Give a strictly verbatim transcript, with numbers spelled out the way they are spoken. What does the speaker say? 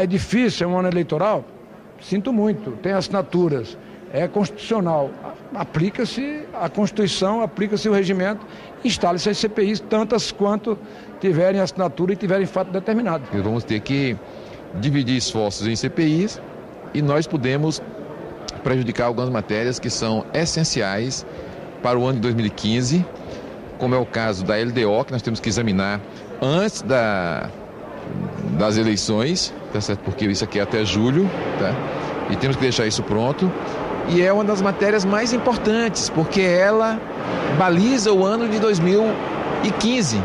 É difícil, é um ano eleitoral? Sinto muito, tem assinaturas, é constitucional, aplica-se a Constituição, aplica-se o regimento, instale-se as C P Is, tantas quanto tiverem assinatura e tiverem fato determinado. E vamos ter que dividir esforços em C P Is e nós podemos prejudicar algumas matérias que são essenciais para o ano de dois mil e quinze, como é o caso da L D O, que nós temos que examinar antes da... das eleições, tá certo? Porque isso aqui é até julho, tá? E temos que deixar isso pronto. E é uma das matérias mais importantes, porque ela baliza o ano de dois mil e quinze.